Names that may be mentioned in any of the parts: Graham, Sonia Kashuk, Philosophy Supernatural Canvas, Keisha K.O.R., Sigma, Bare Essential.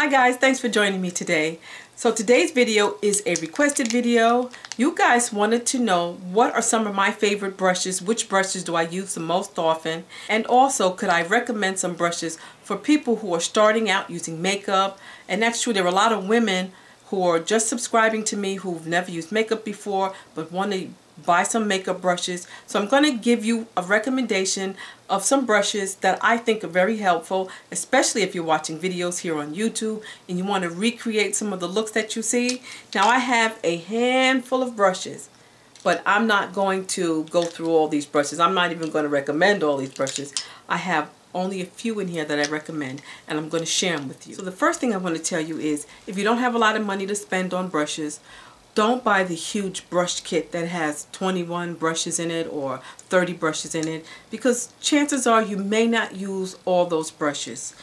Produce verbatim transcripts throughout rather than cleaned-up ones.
Hi guys, thanks for joining me today. So today's video is a requested video. You guys wanted to know what are some of my favorite brushes, which brushes do I use the most often, and also could I recommend some brushes for people who are starting out using makeup. And that's true, there are a lot of women who are just subscribing to me who've never used makeup before but want to buy some makeup brushes. So I'm going to give you a recommendation of some brushes that I think are very helpful, especially if you're watching videos here on YouTube and you want to recreate some of the looks that you see. Now I have a handful of brushes, but I'm not going to go through all these brushes. I'm not even going to recommend all these brushes. I have only a few in here that I recommend, and I'm going to share them with you. So the first thing I want to tell you is, if you don't have a lot of money to spend on brushes, don't buy the huge brush kit that has twenty-one brushes in it or thirty brushes in it, because chances are you may not use all those brushes.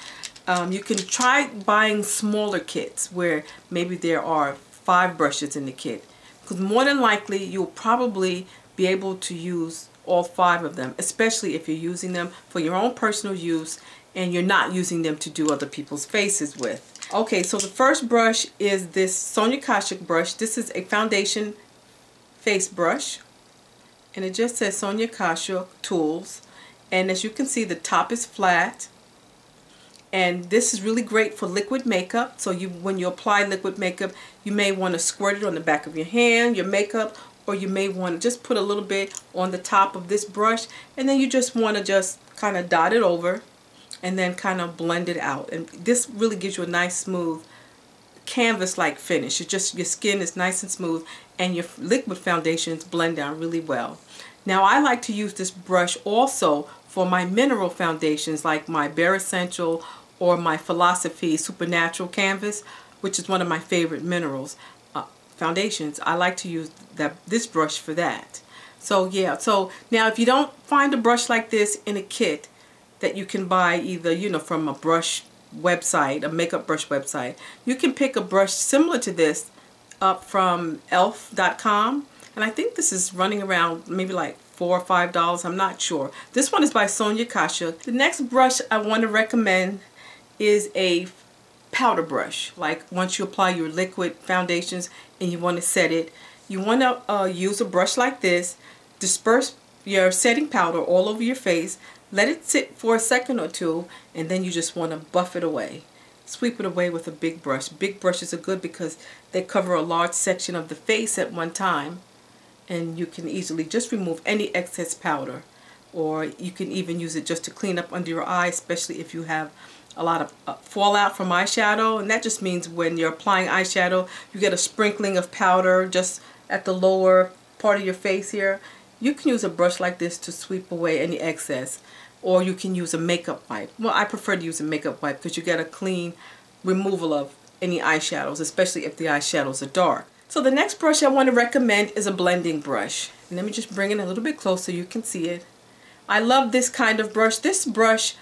Um, you can try buying smaller kits where maybe there are five brushes in the kit, because more than likely you'll probably be able to use all five of them, especially if you're using them for your own personal use and you're not using them to do other people's faces with. Okay, so the first brush is this Sonia Kashuk brush. This is a foundation face brush, and it just says Sonia Kashuk Tools. And as you can see, the top is flat, and this is really great for liquid makeup. So you, when you apply liquid makeup, you may want to squirt it on the back of your hand, your makeup, or you may want to just put a little bit on the top of this brush, and then you just want to just kind of dot it over and then kind of blend it out. And this really gives you a nice smooth canvas-like finish. It just, your skin is nice and smooth, and your liquid foundations blend down really well. Now I like to use this brush also for my mineral foundations, like my Bare Essential or my Philosophy Supernatural Canvas, which is one of my favorite minerals uh, foundations. I like to use that this brush for that. So yeah, so now if you don't find a brush like this in a kit that you can buy either, you know, from a brush website, a makeup brush website, you can pick a brush similar to this up from elf dot com, and I think this is running around maybe like four or five dollars. I'm not sure. This one is by Sonia Kashuk. The next brush I want to recommend is a powder brush. Like once you apply your liquid foundations and you want to set it, you want to uh, use a brush like this, disperse your setting powder all over your face, let it sit for a second or two, and then you just want to buff it away. Sweep it away with a big brush. Big brushes are good because they cover a large section of the face at one time, and you can easily just remove any excess powder, or you can even use it just to clean up under your eye, especially if you have a lot of uh, fallout from eyeshadow. And that just means when you're applying eyeshadow, you get a sprinkling of powder just at the lower part of your face here. You can use a brush like this to sweep away any excess, or you can use a makeup wipe. Well, I prefer to use a makeup wipe because you get a clean removal of any eyeshadows, especially if the eyeshadows are dark. So the next brush I want to recommend is a blending brush. And let me just bring it a little bit closer so you can see it. I love this kind of brush. This brush,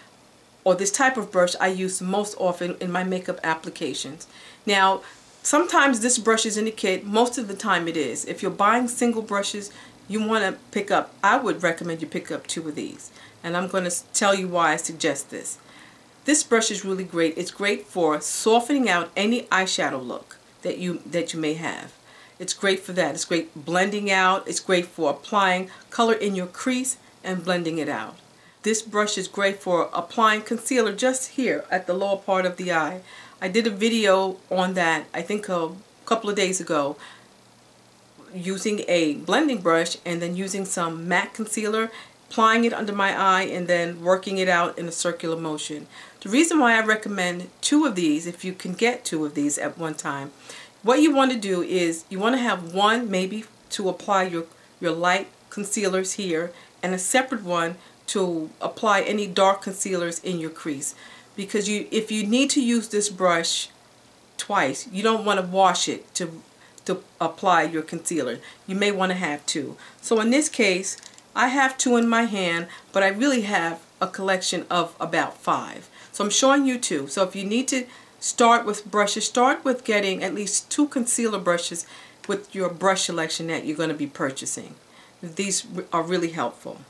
or this type of brush, I use most often in my makeup applications. Now, sometimes this brush is in the kit. Most of the time it is. If you're buying single brushes, you want to pick up, I would recommend you pick up two of these, and I'm going to tell you why I suggest this. This brush is really great. It's great for softening out any eyeshadow look that you that you may have. It's great for that. It's great blending out. It's great for applying color in your crease and blending it out. This brush is great for applying concealer just here at the lower part of the eye. I did a video on that, I think a couple of days ago, using a blending brush and then using some matte concealer, applying it under my eye and then working it out in a circular motion. The reason why I recommend two of these, if you can get two of these at one time, what you want to do is you want to have one maybe to apply your, your light concealers here, and a separate one to apply any dark concealers in your crease. Because you, if you need to use this brush twice, you don't want to wash it to to apply your concealer. You may want to have two. So in this case, I have two in my hand, but I really have a collection of about five. So I'm showing you two. So if you need to start with brushes, start with getting at least two concealer brushes with your brush selection that you're going to be purchasing. These are really helpful.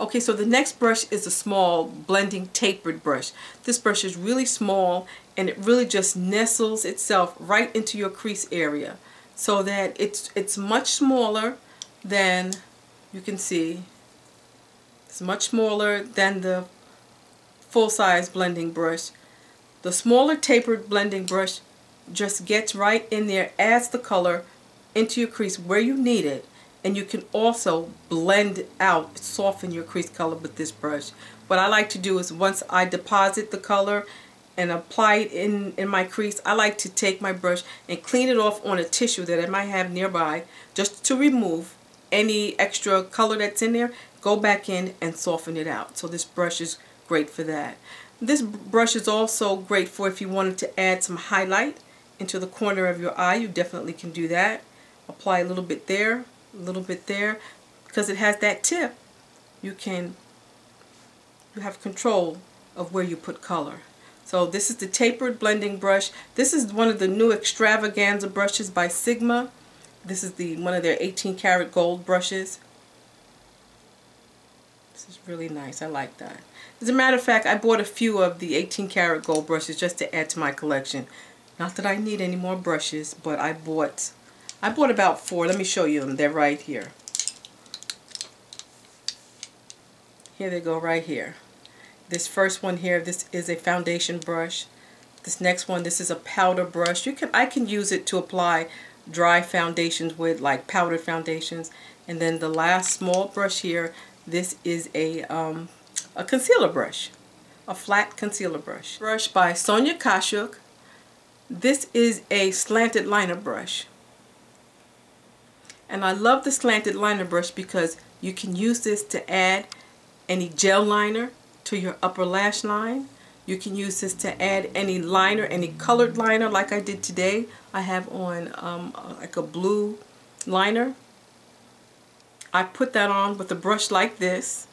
Okay, so the next brush is a small blending tapered brush. This brush is really small and it really just nestles itself right into your crease area so that it's, it's much smaller than, you can see, it's much smaller than the full-size blending brush. The smaller tapered blending brush just gets right in there, adds the color into your crease where you need it. And you can also blend out, soften your crease color with this brush. What I like to do is once I deposit the color and apply it in, in my crease, I like to take my brush and clean it off on a tissue that I might have nearby just to remove any extra color that's in there, go back in and soften it out. So this brush is great for that. This brush is also great for if you wanted to add some highlight into the corner of your eye, you definitely can do that. Apply a little bit there. A little bit there, because it has that tip, you can you have control of where you put color. So this is the tapered blending brush. This is one of the new extravaganza brushes by Sigma. This is the one of their eighteen karat gold brushes. This is really nice. I like that. As a matter of fact, I bought a few of the eighteen karat gold brushes just to add to my collection. Not that I need any more brushes, but I bought I bought about four. Let me show you them. They're right here. Here they go, right here. This first one here, this is a foundation brush. This next one, this is a powder brush. You can I can use it to apply dry foundations with, like powdered foundations. And then the last small brush here, this is a um, a concealer brush, a flat concealer brush. Brush by Sonia Kashuk. This is a slanted liner brush. And I love the slanted liner brush because you can use this to add any gel liner to your upper lash line. You can use this to add any liner, any colored liner like I did today. I have on um, like a blue liner. I put that on with a brush like this.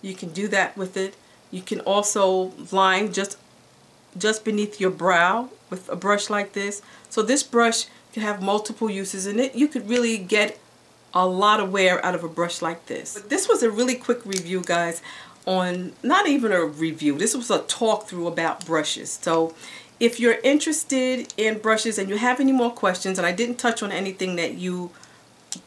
You can do that with it. You can also line just, just beneath your brow with a brush like this. So this brush can have multiple uses in it. You could really get a lot of wear out of a brush like this. But this was a really quick review, guys, on not even a review. This was a talk through about brushes. So if you're interested in brushes and you have any more questions, and I didn't touch on anything that you,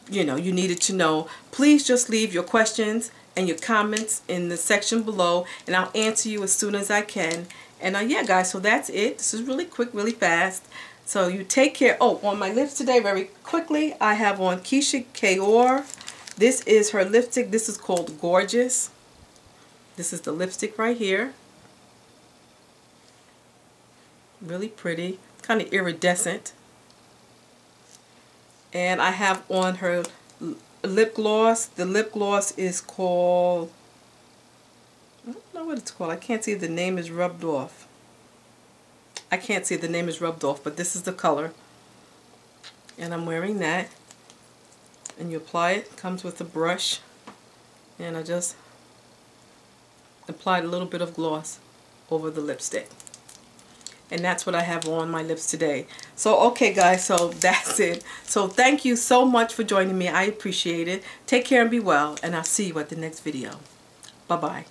you know, you needed to know, please just leave your questions and your comments in the section below, and I'll answer you as soon as I can. And uh, yeah, guys, so that's it. This is really quick, really fast. So you take care. Oh, on my lips today, very quickly, I have on Keisha K O R. This is her lipstick. This is called Gorgeous. This is the lipstick right here. Really pretty. Kind of iridescent. And I have on her lip gloss. The lip gloss is called, I don't know what it's called. I can't see. The name is rubbed off. I can't see, the name is rubbed off, but this is the color, and I'm wearing that, and you apply it, comes with a brush, and I just applied a little bit of gloss over the lipstick, and that's what I have on my lips today. So okay, guys, so that's it. So thank you so much for joining me. I appreciate it. Take care and be well, and I'll see you at the next video. Bye bye.